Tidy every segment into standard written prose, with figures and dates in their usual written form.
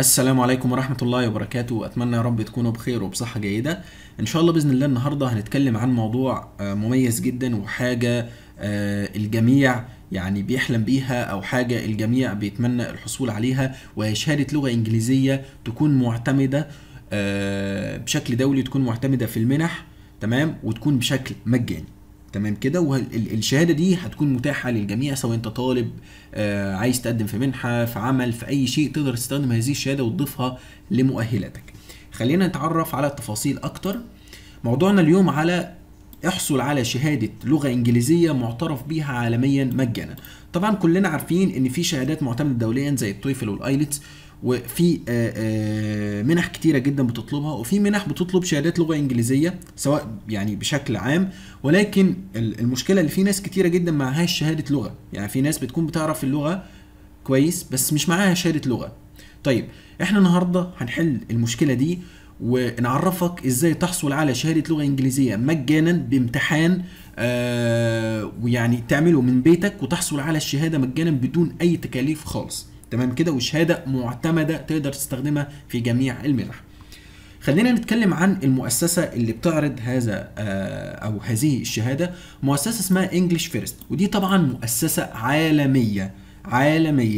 السلام عليكم ورحمة الله وبركاته. أتمنى يا رب تكونوا بخير وبصحة جيدة إن شاء الله. بإذن الله النهاردة هنتكلم عن موضوع مميز جدا وحاجة الجميع يعني بيحلم بيها أو حاجة الجميع بيتمنى الحصول عليها، وهي شهادة لغة إنجليزية تكون معتمدة بشكل دولي، تكون معتمدة في المنح، تمام، وتكون بشكل مجاني، تمام كده. والشهاده دي هتكون متاحه للجميع، سواء انت طالب عايز تقدم في منحه، في عمل، في اي شيء تقدر تستخدم هذه الشهاده وتضيفها لمؤهلاتك. خلينا نتعرف على التفاصيل اكتر. موضوعنا اليوم على احصل على شهاده لغه انجليزيه معترف بيها عالميا مجانا. طبعا كلنا عارفين ان في شهادات معتمده دوليا زي التويفل والايلتس، وفي منح كتيرة جدا بتطلبها، وفي منح بتطلب شهادات لغة انجليزية سواء يعني بشكل عام. ولكن المشكلة اللي في ناس كتيرة جدا معهاش شهادة لغة، يعني في ناس بتكون بتعرف اللغة كويس بس مش معاها شهادة لغة. طيب احنا النهاردة هنحل المشكلة دي ونعرفك ازاي تحصل على شهادة لغة انجليزية مجانا بامتحان، ويعني تعمله من بيتك وتحصل على الشهادة مجانا بدون اي تكاليف خالص، تمام كده، وشهاده معتمده تقدر تستخدمها في جميع المنح. خلينا نتكلم عن المؤسسه اللي بتعرض هذا او هذه الشهاده، مؤسسه اسمها انجلش فيرست، ودي طبعا مؤسسه عالميه،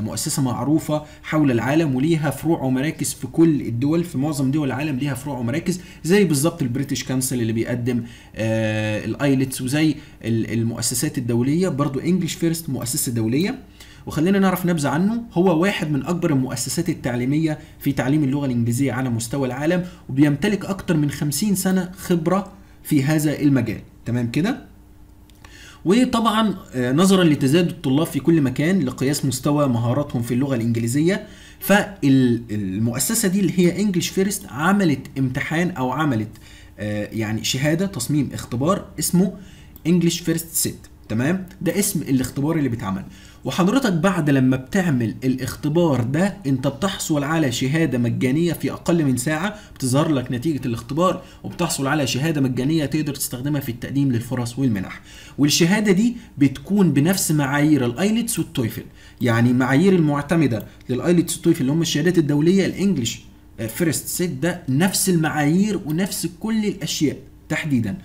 مؤسسه معروفه حول العالم وليها فروع ومراكز في كل الدول، في معظم دول العالم ليها فروع ومراكز، زي بالظبط البريتش كانسل اللي بيقدم الايلتس، وزي المؤسسات الدوليه برضو انجلش فيرست مؤسسه دوليه. وخلينا نعرف نبذه عنه. هو واحد من اكبر المؤسسات التعليميه في تعليم اللغه الانجليزيه على مستوى العالم، وبيمتلك اكتر من 50 سنه خبره في هذا المجال، تمام كده. وطبعا نظرا لتزايد الطلاب في كل مكان لقياس مستوى مهاراتهم في اللغه الانجليزيه، فالمؤسسه دي اللي هي انجلش فيرست عملت امتحان او عملت يعني شهاده تصميم اختبار اسمه انجلش فيرست سيت، تمام. ده اسم الاختبار اللي بيتعمل، وحضرتك بعد لما بتعمل الاختبار ده انت بتحصل على شهادة مجانية في اقل من ساعة، بتظهر لك نتيجة الاختبار وبتحصل على شهادة مجانية تقدر تستخدمها في التقديم للفرص والمنح. والشهادة دي بتكون بنفس معايير الايلتس والتويفل، يعني معايير المعتمدة للايلتس والتويفل اللي هم الشهادات الدولية، الانجليش فيرست سيت ده نفس المعايير ونفس كل الاشياء تحديدا،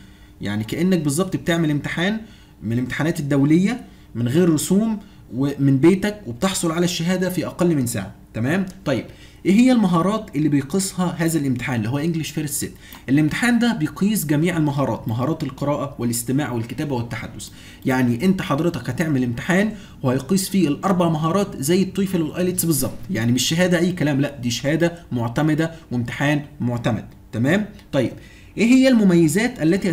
يعني كأنك بالظبط بتعمل امتحان من الامتحانات الدولية من غير رسوم ومن بيتك، وبتحصل على الشهادة في أقل من ساعة، تمام؟ طيب إيه هي المهارات اللي بيقيسها هذا الامتحان اللي هو انجلش فيرست سيت؟ الامتحان ده بيقيس جميع المهارات، مهارات القراءة والاستماع والكتابة والتحدث، يعني أنت حضرتك هتعمل امتحان وهيقيس فيه الأربع مهارات زي التويفل والآيلتس بالظبط، يعني مش شهادة أي كلام، لا دي شهادة معتمدة وامتحان معتمد، تمام؟ طيب إيه هي المميزات التي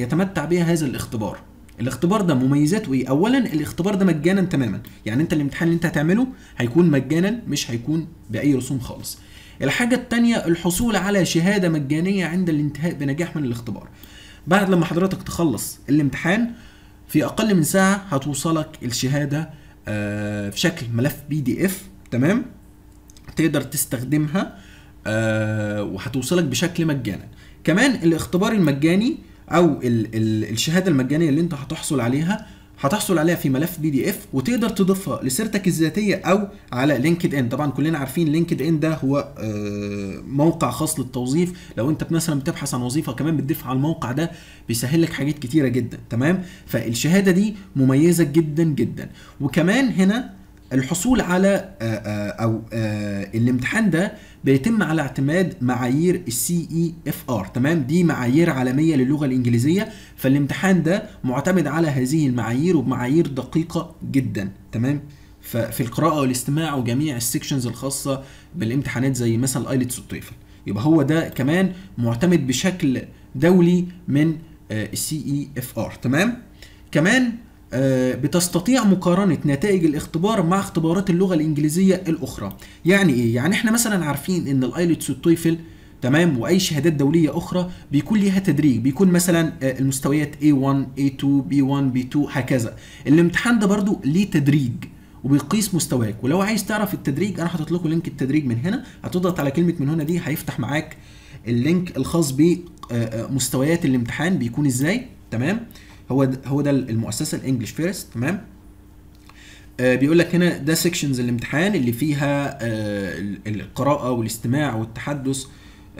يتمتع بها هذا الاختبار؟ الاختبار ده مميزاته ايه؟ اولا الاختبار ده مجانا تماما، يعني انت الامتحان اللي انت هتعمله هيكون مجانا، مش هيكون باي رسوم خالص. الحاجه الثانيه الحصول على شهاده مجانيه عند الانتهاء بنجاح من الاختبار. بعد لما حضرتك تخلص الامتحان في اقل من ساعه هتوصلك الشهاده في شكل ملف PDF، تمام، تقدر تستخدمها وهتوصلك بشكل مجانا. كمان الاختبار المجاني او الشهاده المجانيه اللي انت هتحصل عليها في ملف PDF، وتقدر تضيفها لسيرتك الذاتيه او على لينكد ان. طبعا كلنا عارفين لينكد ان ده هو موقع خاص للتوظيف، لو انت مثلا بتبحث عن وظيفه كمان بتضيفها على الموقع ده، بيسهل لك حاجات كتيره جدا، تمام. فالشهاده دي مميزه جدا جدا. وكمان هنا الحصول على او الامتحان ده بيتم على اعتماد معايير CEFR، تمام، دي معايير عالميه للغه الانجليزيه، فالامتحان ده معتمد على هذه المعايير وبمعايير دقيقه جدا، تمام، ففي القراءه والاستماع وجميع السكشنز الخاصه بالامتحانات زي مثلا الايلتس والتويفل. يبقى هو ده كمان معتمد بشكل دولي من CEFR، تمام. كمان بتستطيع مقارنة نتائج الاختبار مع اختبارات اللغة الإنجليزية الأخرى. يعني إيه؟ يعني إحنا مثلا عارفين إن الآيلتس والتويفل، تمام، وأي شهادات دولية أخرى بيكون ليها تدريج، بيكون مثلا المستويات A1 A2 B1 B2 هكذا. الامتحان ده برضو ليه تدريج وبيقيس مستواك، ولو عايز تعرف التدريج أنا هحط لكم لينك التدريج من هنا، هتضغط على كلمة من هنا دي هيفتح معاك اللينك الخاص بمستويات الامتحان بيكون إزاي، تمام. هو ده المؤسسه الانجليش فيرست، تمام. بيقول لك هنا ده سيكشنز الامتحان اللي فيها القراءة والاستماع والتحدث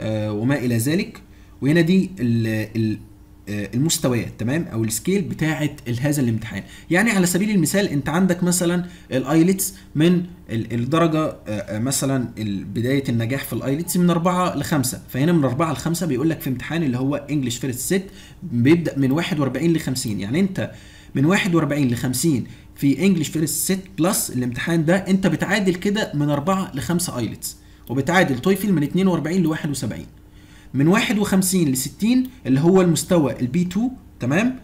وما إلى ذلك. وهنا دي المستويات، تمام، او السكيل بتاعه هذا الامتحان. يعني على سبيل المثال انت عندك مثلا الايلتس من الدرجه مثلا بدايه النجاح في الايلتس من 4 ل 5، فهنا من 4 ل 5 بيقول لك في امتحان اللي هو انجلش فيرست سيت بيبدا من 41 ل 50. يعني انت من 41 ل 50 في انجلش فيرست سيت بلس الامتحان ده انت بتعادل كده من 4 ل 5 ايلتس، وبتعادل تويفل من 42 ل 71. من 51 ل 60 اللي هو المستوى البي 2، تمام،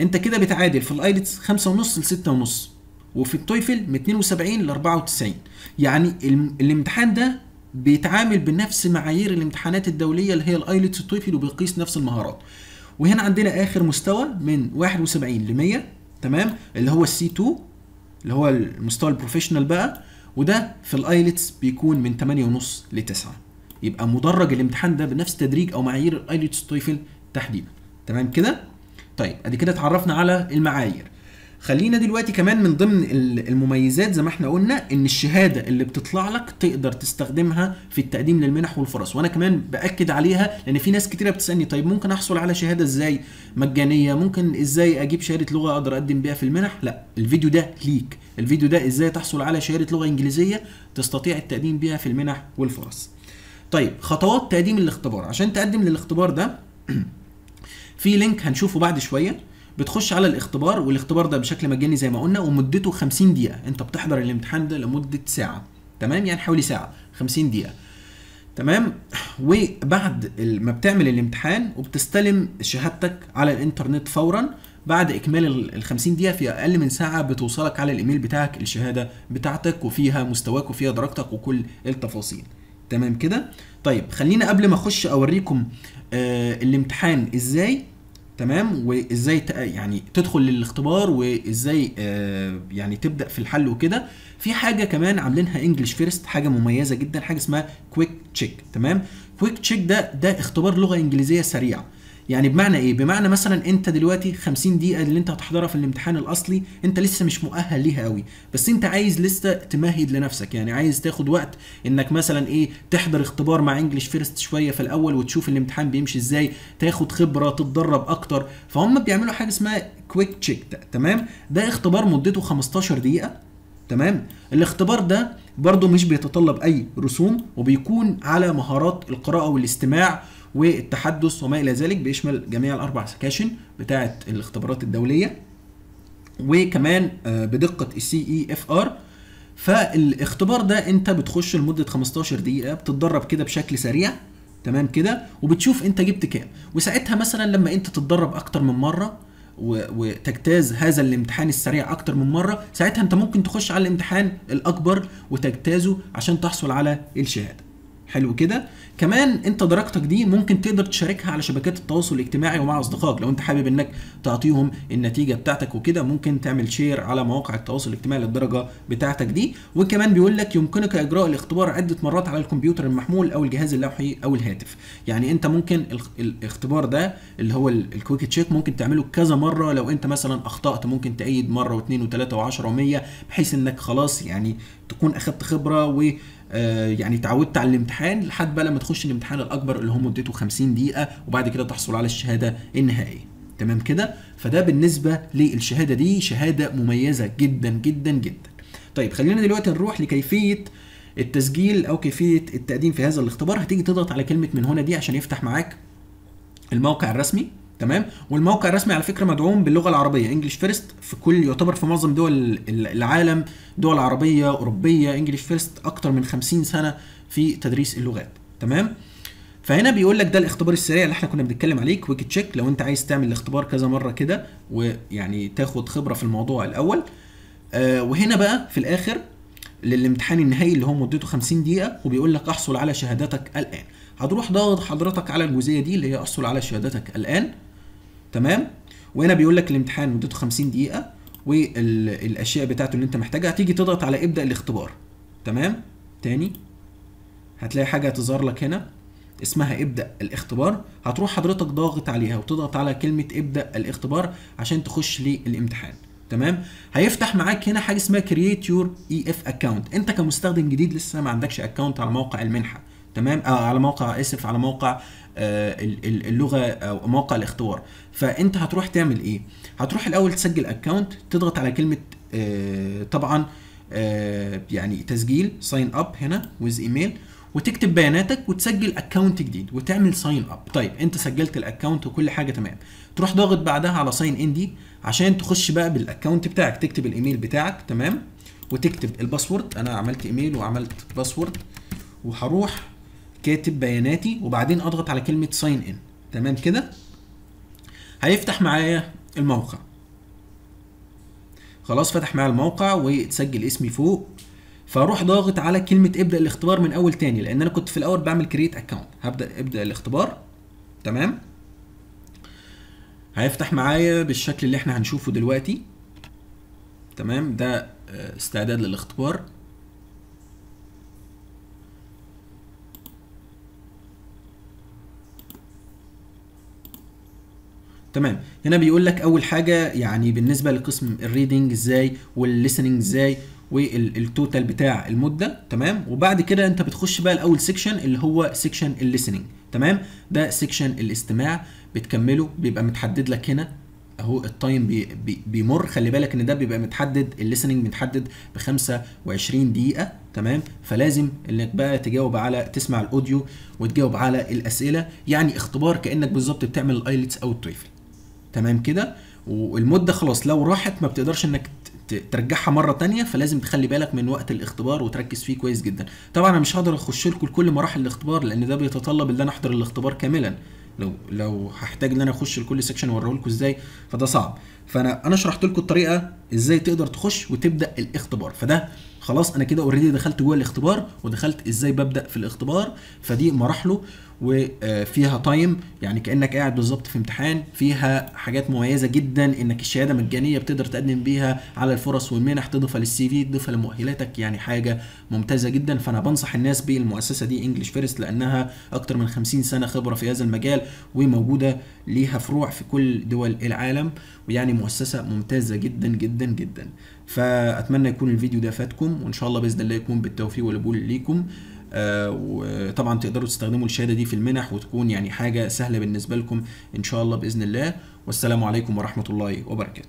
انت كده بتعادل في الايلتس 5.5 ل 6.5، وفي التويفل من 72 ل 94. يعني الامتحان ده بيتعامل بنفس معايير الامتحانات الدوليه اللي هي الايلتس والتويفل، وبيقيس نفس المهارات. وهنا عندنا اخر مستوى من 71 ل 100، تمام، اللي هو السي 2 اللي هو المستوى البروفيشنال بقى، وده في الايلتس بيكون من 8.5 ل 9. يبقى مدرج الامتحان ده بنفس تدريج او معايير الايلتس تويفل تحديدا، تمام كده. طيب ادي كده اتعرفنا على المعايير. خلينا دلوقتي كمان من ضمن المميزات زي ما احنا قلنا ان الشهاده اللي بتطلع لك تقدر تستخدمها في التقديم للمنح والفرص، وانا كمان باكد عليها لان في ناس كتيره بتسالني طيب ممكن احصل على شهاده ازاي مجانيه، ممكن ازاي اجيب شهاده لغه اقدر اقدم بيها في المنح. لا، الفيديو ده ليك، الفيديو ده ازاي تحصل على شهاده لغه انجليزيه تستطيع التقديم بيها في المنح والفرص. طيب خطوات تقديم الاختبار، عشان تقدم للاختبار ده في لينك هنشوفه بعد شويه، بتخش على الاختبار، والاختبار ده بشكل مجاني زي ما قلنا ومدته 50 دقيقه، انت بتحضر الامتحان ده لمده ساعه، تمام، يعني حوالي ساعه 50 دقيقه، تمام. وبعد ما بتعمل الامتحان وبتستلم شهادتك على الانترنت فورا، بعد اكمال ال 50 دقيقه في اقل من ساعه بتوصلك على الايميل بتاعك الشهاده بتاعتك وفيها مستواك وفيها درجتك وكل التفاصيل، تمام كده. طيب خلينا قبل ما اخش اوريكم الامتحان ازاي، تمام، وازاي يعني تدخل للاختبار وازاي يعني تبدا في الحل وكده. في حاجه كمان عاملينها انجلش فيرست، حاجه مميزه جدا، حاجه اسمها كويك تشيك، تمام. كويك تشيك ده اختبار لغه انجليزيه سريعه. يعني بمعنى ايه؟ بمعنى مثلا انت دلوقتي 50 دقيقه اللي انت هتحضرها في الامتحان الاصلي انت لسه مش مؤهل ليها قوي، بس انت عايز لسه تمهد لنفسك، يعني عايز تاخد وقت انك مثلا ايه تحضر اختبار مع انجلش فيرست شويه في الاول وتشوف الامتحان بيمشي ازاي، تاخد خبره، تتدرب اكتر. فهم بيعملوا حاجه اسمها كويك تشيك ده، تمام. ده اختبار مدته 15 دقيقه، تمام. الاختبار ده برضو مش بيتطلب اي رسوم، وبيكون على مهارات القراءه والاستماع والتحدث وما الى ذلك، بيشمل جميع ال4 سكاشن بتاعه الاختبارات الدوليه، وكمان بدقه CEFR. فالاختبار ده انت بتخش لمده 15 دقيقه بتتدرب كده بشكل سريع، تمام كده، وبتشوف انت جبت كام. وساعتها مثلا لما انت تتدرب اكتر من مره وتجتاز هذا الامتحان السريع اكتر من مره، ساعتها انت ممكن تخش على الامتحان الاكبر وتجتازه عشان تحصل على الشهاده. حلو كده. كمان انت درجتك دي ممكن تقدر تشاركها على شبكات التواصل الاجتماعي ومع اصدقائك، لو انت حابب انك تعطيهم النتيجه بتاعتك وكده ممكن تعمل شير على مواقع التواصل الاجتماعي للدرجه بتاعتك دي. وكمان بيقول لك يمكنك اجراء الاختبار عده مرات على الكمبيوتر المحمول او الجهاز اللوحي او الهاتف. يعني انت ممكن الاختبار ده اللي هو الكويك تشيك ممكن تعمله كذا مره، لو انت مثلا اخطات ممكن تعيد مره واثنين وثلاثه و10 و100، بحيث انك خلاص يعني تكون اخدت خبره و يعني اتعودت على الامتحان لحد بقى لما تخش الامتحان الاكبر اللي هو مدته 50 دقيقه، وبعد كده تحصل على الشهاده النهائيه، تمام كده. فده بالنسبه للشهاده دي، شهاده مميزه جدا جدا جدا. طيب خلينا دلوقتي نروح لكيفيه التسجيل او كيفيه التقديم في هذا الاختبار. هتيجي تضغط على كلمه من هنا دي عشان يفتح معاك الموقع الرسمي، تمام. والموقع الرسمي على فكره مدعوم باللغه العربيه، انجلش فيرست في كل يعتبر في معظم دول العالم، دول عربيه اوروبيه، انجلش فيرست اكتر من 50 سنه في تدريس اللغات، تمام. فهنا بيقول لك ده الاختبار السريع اللي احنا كنا بنتكلم عليه كويك تشيك، لو انت عايز تعمل الاختبار كذا مره كده ويعني تاخد خبره في الموضوع الاول. وهنا بقى في الاخر للامتحان النهائي اللي هو مدته 50 دقيقه، وبيقول لك احصل على شهادتك الان. هتروح ضغط حضرتك على الجزئيه دي اللي هي احصل على شهادتك الان، تمام. وهنا بيقول لك الامتحان مدته 50 دقيقه والاشياء بتاعته اللي انت محتاجها. هتيجي تضغط على ابدا الاختبار، تمام. تاني هتلاقي حاجه هتظهر لك هنا اسمها ابدا الاختبار، هتروح حضرتك ضاغط عليها وتضغط على كلمه ابدا الاختبار عشان تخش للامتحان، تمام. هيفتح معاك هنا حاجه اسمها كرييت يور اي اف اكونت. انت كمستخدم جديد لسه ما عندكش اكونت على موقع المنحه، تمام، على موقع على موقع اللغه او موقع الاختبار. فانت هتروح تعمل ايه؟ هتروح الاول تسجل اكونت، تضغط على كلمه طبعا يعني تسجيل ساين اب هنا ويز ايميل، وتكتب بياناتك وتسجل اكونت جديد وتعمل ساين اب. طيب انت سجلت الاكونت وكل حاجه تمام، تروح ضاغط بعدها على ساين ان دي عشان تخش بقى بالاكونت بتاعك، تكتب الايميل بتاعك تمام وتكتب الباسورد. انا عملت ايميل وعملت باسورد وهروح كاتب بياناتي وبعدين اضغط على كلمه ساين ان، تمام كده. هيفتح معايا الموقع، خلاص فتح معايا الموقع وتسجل اسمي فوق. فاروح ضاغط على كلمه ابدا الاختبار من اول تاني، لان انا كنت في الاول بعمل كرييت اكونت. هبدا ابدا الاختبار، تمام. هيفتح معايا بالشكل اللي احنا هنشوفه دلوقتي، تمام. ده استعداد للاختبار. تمام، هنا بيقول لك اول حاجه يعني بالنسبه لقسم الريدنج ازاي والليسننج ازاي والتوتال بتاع المده، تمام. وبعد كده انت بتخش بقى الاول سيكشن اللي هو سيكشن الليسننج، تمام. ده سيكشن الاستماع بتكمله، بيبقى متحدد لك هنا اهو التايم بيمر. خلي بالك ان ده بيبقى متحدد، الليسننج متحدد ب 25 دقيقه، تمام. فلازم انك بقى تجاوب على، تسمع الاوديو وتجاوب على الاسئله، يعني اختبار كانك بالظبط بتعمل الايلتس او التويفل، تمام كده. والمده خلاص لو راحت ما بتقدرش انك ترجعها مره ثانيه، فلازم تخلي بالك من وقت الاختبار وتركز فيه كويس جدا. طبعا انا مش هقدر اخش لكم لكل مراحل الاختبار لان ده بيتطلب ان انا احضر الاختبار كاملا. لو هحتاج ان انا اخش لكل سيكشن واوريه لكم ازاي فده صعب. فانا شرحت لكم الطريقه ازاي تقدر تخش وتبدا الاختبار. فده خلاص انا كده اوريدي دخلت جوه الاختبار ودخلت ازاي ببدا في الاختبار. فدي مراحله وفيها تايم، يعني كانك قاعد بالظبط في امتحان. فيها حاجات مميزه جدا، انك الشهاده مجانيه بتقدر تقدم بيها على الفرص والمنح، تضيفها للسي في، تضيفها لمؤهلاتك، يعني حاجه ممتازه جدا. فانا بنصح الناس بالمؤسسه دي انجلش فيرست لانها اكتر من 50 سنه خبره في هذا المجال وموجوده ليها فروع في كل دول العالم، ويعني مؤسسه ممتازه جدا جدا جدا. فاتمنى يكون الفيديو ده فاتكم، وان شاء الله باذن الله يكون بالتوفيق والقبول ليكم. وطبعا تقدروا تستخدموا الشهاده دي في المنح وتكون يعني حاجه سهله بالنسبه لكم ان شاء الله باذن الله. والسلام عليكم ورحمه الله وبركاته.